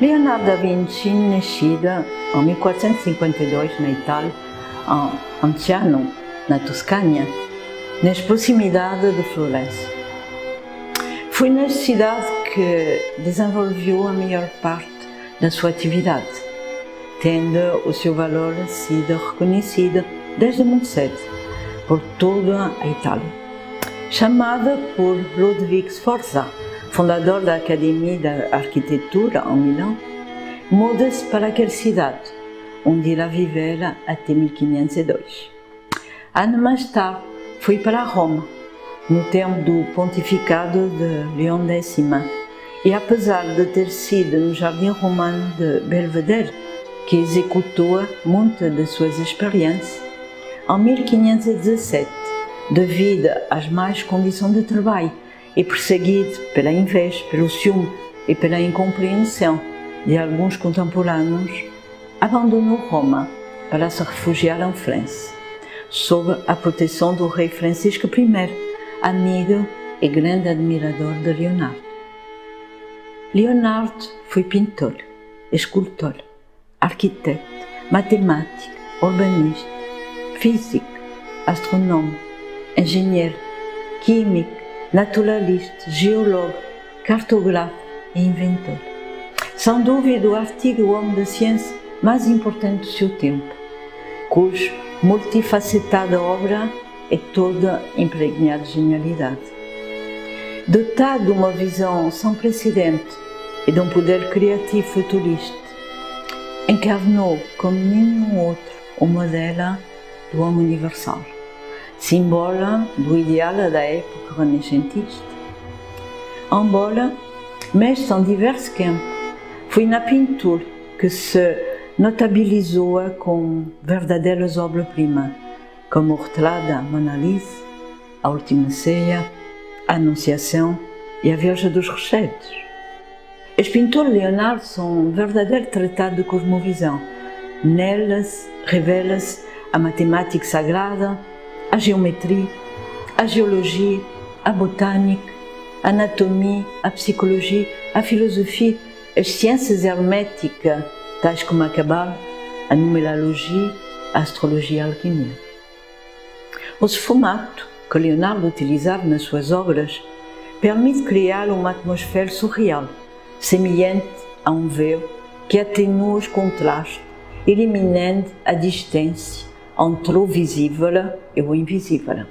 Leonardo da Vinci, nascido em 1452 na Itália, em Ciano, na Toscânia, nas proximidades de Florença. Foi na cidade que desenvolveu a maior parte da sua atividade, tendo o seu valor sido reconhecido desde muito cedo por toda a Itália. Chamada por Ludovico Sforza, fundador da Academia da Arquitetura em Milão, muda-se para aquela cidade, onde irá viver até 1502. Ano mais tarde, foi para Roma, no tempo do pontificado de Leão X, e apesar de ter sido no jardim romano de Belvedere que executou muitas de suas experiências, em 1517, devido às más condições de trabalho, e perseguido pela inveja, pelo ciúme e pela incompreensão de alguns contemporâneos, abandonou Roma para se refugiar em Florença, sob a proteção do rei Francisco I, amigo e grande admirador de Leonardo. Leonardo foi pintor, escultor, arquiteto, matemático, urbanista, físico, astrónomo, engenheiro, químico, naturalista, geólogo, cartógrafo e inventor. Sem dúvida, o artigo homem da ciência mais importante do seu tempo, cuja multifacetada obra é toda impregnada de genialidade. Dotado de uma visão sem precedente e de um poder criativo futurista, encarnou como nenhum outro o modelo do homem universal, símbolo do ideal da época renascentista. Embora mestre em diversos campos, foi na pintura que se notabilizou com verdadeiras obras-primas, como o retrato da Mona Lisa, a Última Ceia, a Anunciação e a Virgem dos Recheitos. Os pintores Leonardo são um verdadeiro tratado de cosmovisão. Nelas revela-se a matemática sagrada, a geometria, a geologia, a botânica, a anatomia, a psicologia, a filosofia, as ciências herméticas, tais como a cabala, a numerologia, a astrologia e a alquimia. O sfumato que Leonardo utilizava nas suas obras permite criar uma atmosfera surreal, semelhante a um véu que atenua os contrastes, eliminando a distância entre o visível e o invisível.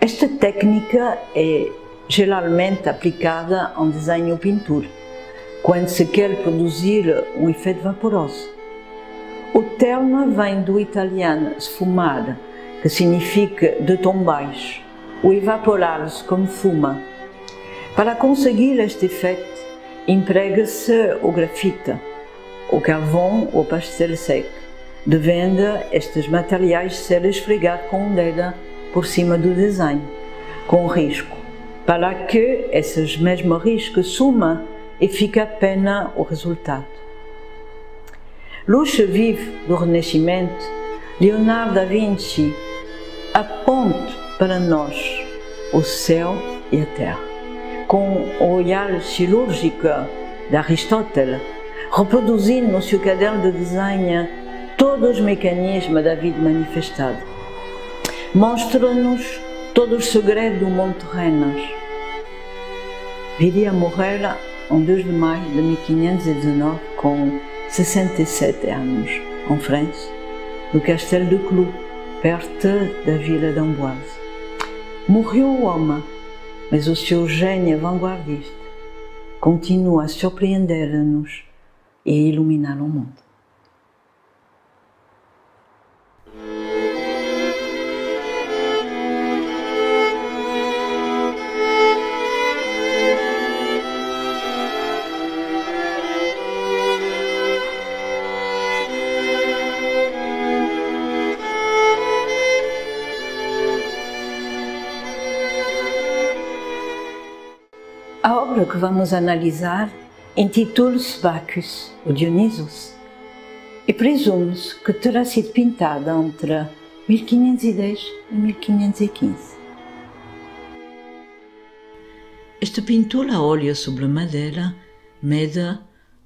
Esta técnica é geralmente aplicada em desenho ou pintura, quando se quer produzir um efeito vaporoso. O termo vem do italiano sfumare, que significa de tom baixo, ou evaporar-se como fuma. Para conseguir este efeito, emprega-se o grafite, o carvão ou pastel seco, devendo estes materiais ser esfregado com um dedo por cima do desenho, com risco, para que esses mesmos riscos sumam e fique apenas o resultado. Luz viva do Renascimento, Leonardo da Vinci aponta para nós o céu e a terra, com o olhar cirúrgico de Aristóteles, reproduzindo no seu caderno de desenho todos os mecanismos da vida manifestada. Mostra-nos todos os segredos do mundo terreno. Viria a morrer em 2 de maio de 1519, com 67 anos, em França, no castelo de Clos, perto da Vila d'Amboise. Morreu o homem, mas o seu gênio vanguardista continua a surpreender-nos e a iluminar o mundo. A obra que vamos analisar intitula-se Bacchus, o Dionísio, e presume-se que terá sido pintada entre 1510 e 1515. Esta pintura a óleo sobre madeira mede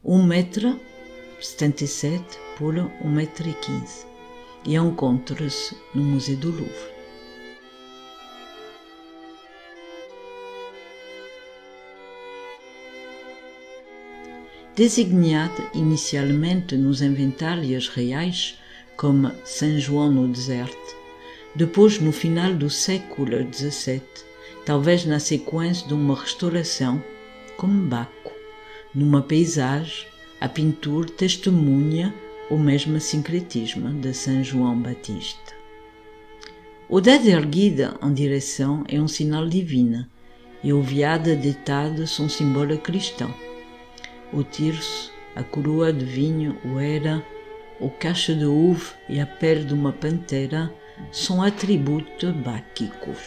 1,77 m por 1,15 m e encontra-se no Museu do Louvre. Designada inicialmente nos inventários reais como São João no Deserto, depois no final do século XVII, talvez na sequência de uma restauração, como Baco, numa paisagem, a pintura testemunha o mesmo sincretismo de São João Batista. O dedo erguida em direção é um sinal divino e o veado deitado são símbolo cristão. O tirso, a coroa de vinho, o era, o cacho de uva e a pele de uma pantera são atributos báquicos.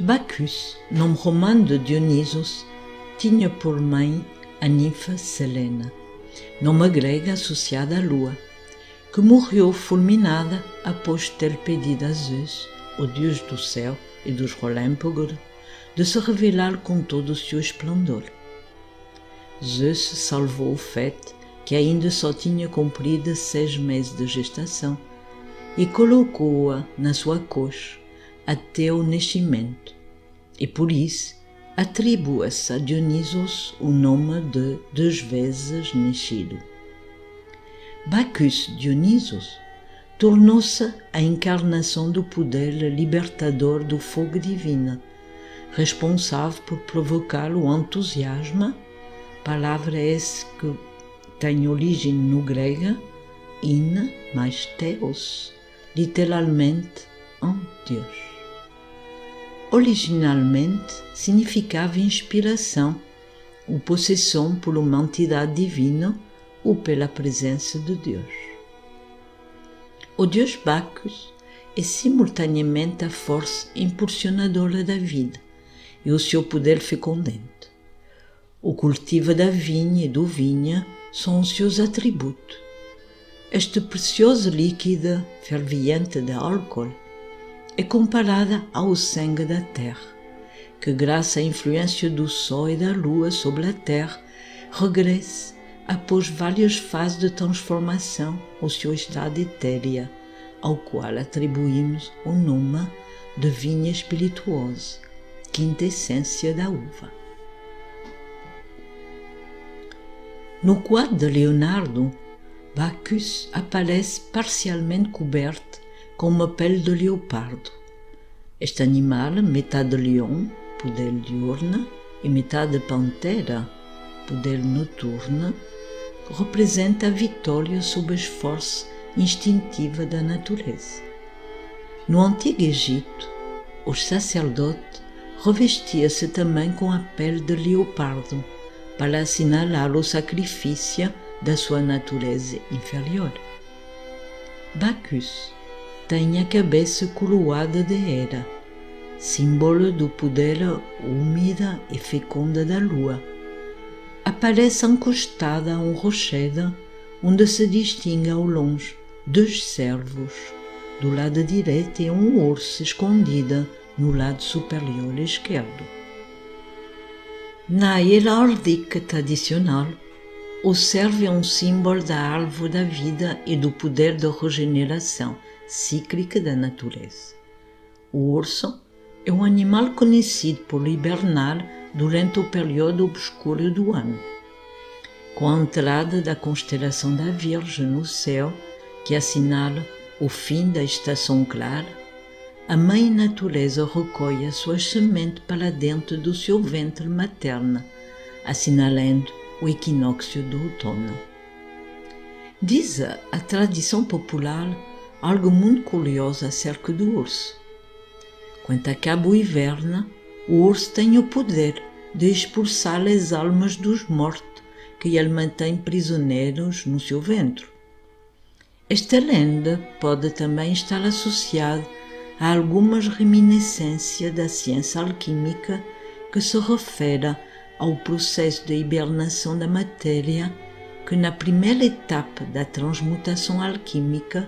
Bacchus, nome romano de Dionísio, tinha por mãe a ninfa Selena, nome grega associada à lua, que morreu fulminada após ter pedido a Zeus, o deus do céu e dos relâmpagos, de se revelar com todo o seu esplendor. Zeus salvou o feto, que ainda só tinha cumprido 6 meses de gestação, e colocou-a na sua coxa até o nascimento, e por isso atribua-se a Dionísio o nome de 2 vezes nascido. Bacchus Dionísio tornou-se a encarnação do poder libertador do fogo divino, responsável por provocar o entusiasmo, palavra essa que tem origem no grego, in mais theos, literalmente um Deus. Originalmente significava inspiração ou possessão por uma entidade divina ou pela presença de Deus. O Deus Bacchus é simultaneamente a força impulsionadora da vida e o seu poder fecundante. O cultivo da vinha e do vinho são os seus atributos. Este precioso líquido ferviente de álcool é comparada ao sangue da terra, que graças à influência do sol e da lua sobre a terra, regressa após várias fases de transformação ao seu estado etéreo, ao qual atribuímos o nome de vinha espirituosa, quintessência da uva. No quadro de Leonardo, Bacchus aparece parcialmente coberto com uma pele de leopardo. Este animal, metade leão, poder diurno, e metade pantera, poder noturno, representa a vitória sob as forças instintivas da natureza. No Antigo Egito, os sacerdotes revestia-se também com a pele de leopardo para assinalar o sacrifício da sua natureza inferior. Bacchus tem a cabeça coroada de Hera, símbolo do poder úmida e fecunda da lua. Aparece encostada a um rochedo onde se distingue ao longe 2 cervos, do lado direito e um urso escondido no lado superior esquerdo. Na hierárquica tradicional, o servo é um símbolo da árvore da vida e do poder da regeneração cíclica da natureza. O urso é um animal conhecido por hibernar durante o período obscuro do ano. Com a entrada da constelação da Virgem no céu, que assinala o fim da estação clara, a mãe natureza recolhe as suas sementes para dentro do seu ventre materno, assinalando o equinócio do outono. Diz a tradição popular algo muito curioso acerca do urso. Quando acaba o inverno, o urso tem o poder de expulsar as almas dos mortos que ele mantém prisioneiros no seu ventre. Esta lenda pode também estar associada há algumas reminiscências da ciência alquímica que se refere ao processo de hibernação da matéria, que na primeira etapa da transmutação alquímica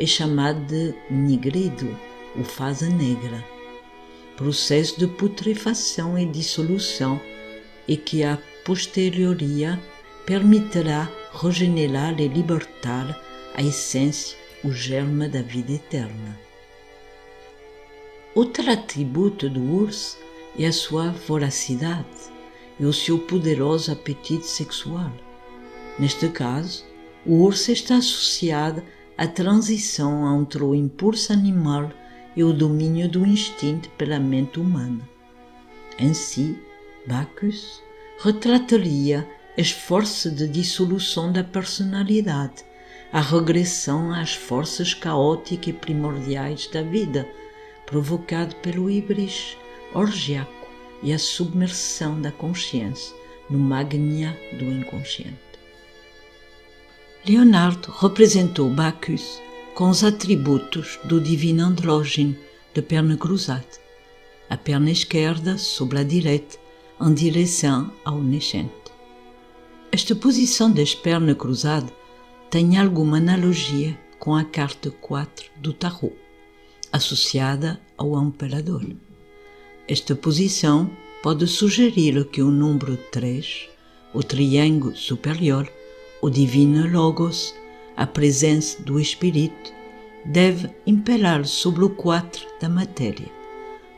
é chamado de nigredo, ou fase negra, processo de putrefação e dissolução, e que a posterioria permitirá regenerar e libertar a essência, o germe da vida eterna. Outro atributo do urso é a sua voracidade e o seu poderoso apetite sexual. Neste caso, o urso está associado à transição entre o impulso animal e o domínio do instinto pela mente humana. Assim, Bacchus retrataria o esforço de dissolução da personalidade, a regressão às forças caóticas e primordiais da vida, provocado pelo híbris orgiaco e a submersão da consciência no magnia do inconsciente. Leonardo representou Bacchus com os atributos do divino andrógeno de perna cruzada, a perna esquerda sobre a direita em direção ao nascente. Esta posição das pernas cruzadas tem alguma analogia com a carta 4 do Tarot, associada ao imperador. Esta posição pode sugerir que o número 3, o triângulo superior, o divino Logos, a presença do Espírito, deve imperar sobre o 4 da matéria,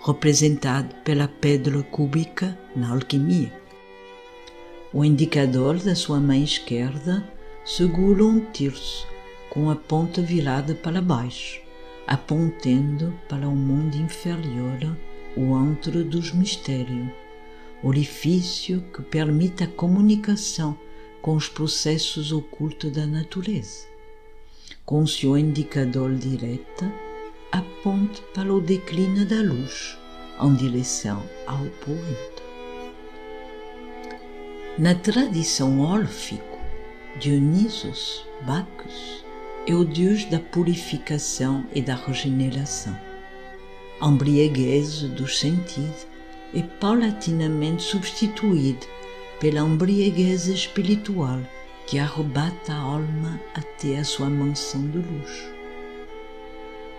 representado pela pedra cúbica na alquimia. O indicador da sua mão esquerda segura um terço com a ponta virada para baixo, apontando para o mundo inferior, o antro dos mistérios, orifício que permite a comunicação com os processos ocultos da natureza. Com seu indicador direto, aponta para o declínio da luz, em direção ao poente. Na tradição órfica, Dionísio, Bacchus, é o deus da purificação e da regeneração. A embriaguez dos sentidos é paulatinamente substituída pela embriaguez espiritual que arrebata a alma até a sua mansão de luz.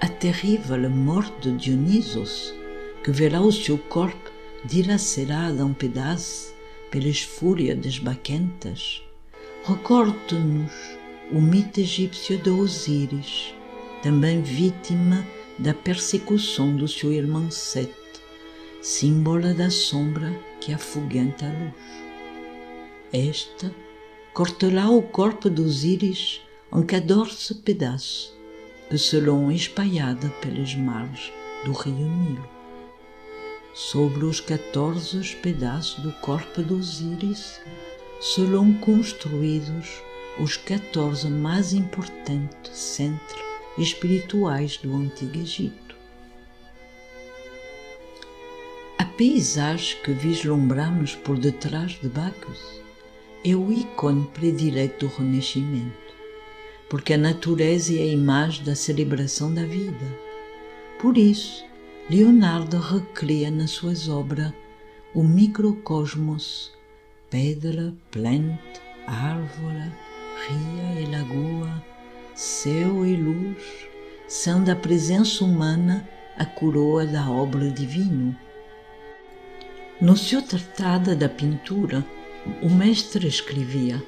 A terrível morte de Dionísio, que verá o seu corpo dilacerado em pedaços pelas fúrias das baquentas, recorda-nos o mito egípcio de Osíris, também vítima da persecução do seu irmão Set, símbolo da sombra que afugenta a luz. Esta cortará o corpo de Osíris em 14 pedaços, que serão espalhados pelas margens do rio Nilo. Sobre os 14 pedaços do corpo de Osíris serão construídos os 14 mais importantes centros espirituais do Antigo Egito. A paisagem que vislumbramos por detrás de Bacchus é o ícone predileto do Renascimento, porque a natureza é a imagem da celebração da vida. Por isso, Leonardo recria nas suas obras o microcosmos, pedra, planta, árvore, ria e lagoa, céu e luz, são da presença humana a coroa da obra divina. No seu tratado da pintura, o mestre escrevia: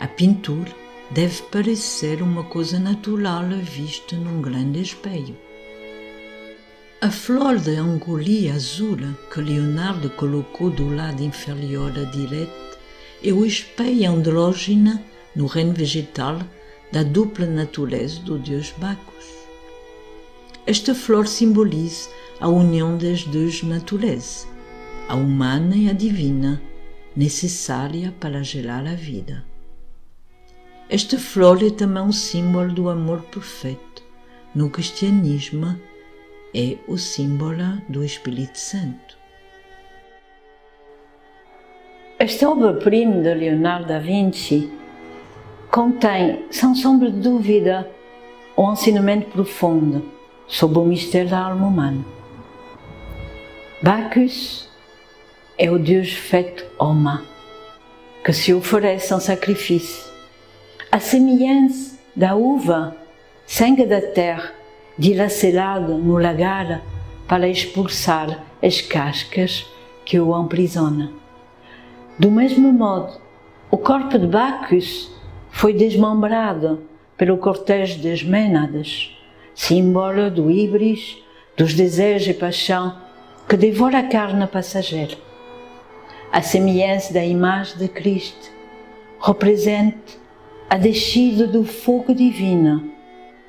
a pintura deve parecer uma coisa natural vista num grande espelho. A flor de angolia azul que Leonardo colocou do lado inferior direito é o espelho andrógeno no reino vegetal da dupla natureza do deus Bacchus. Esta flor simboliza a união das duas naturezas, a humana e a divina, necessária para gerar a vida. Esta flor é também um símbolo do amor perfeito. No cristianismo, é o símbolo do Espírito Santo. Esta obra-prima de Leonardo da Vinci contém, sem sombra de dúvida, um ensinamento profundo sobre o mistério da alma humana. Bacchus é o Deus feito homem, que se oferece em sacrifício, à semelhança da uva, sangue da terra, dilacerada no lagar para expulsar as cascas que o aprisionam. Do mesmo modo, o corpo de Bacchus foi desmembrado pelo cortejo das Mênadas, símbolo do híbris, dos desejos e paixão que devora a carne passageira. A semelhança da imagem de Cristo representa a descida do fogo divino,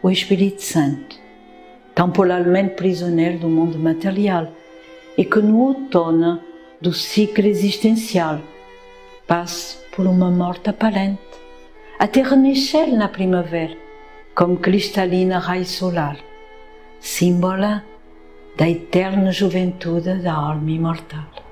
o Espírito Santo, temporalmente prisioneiro do mundo material e que no outono do ciclo existencial passa por uma morte aparente, até renascer na primavera, como cristalina raio solar, símbolo da eterna juventude da alma imortal.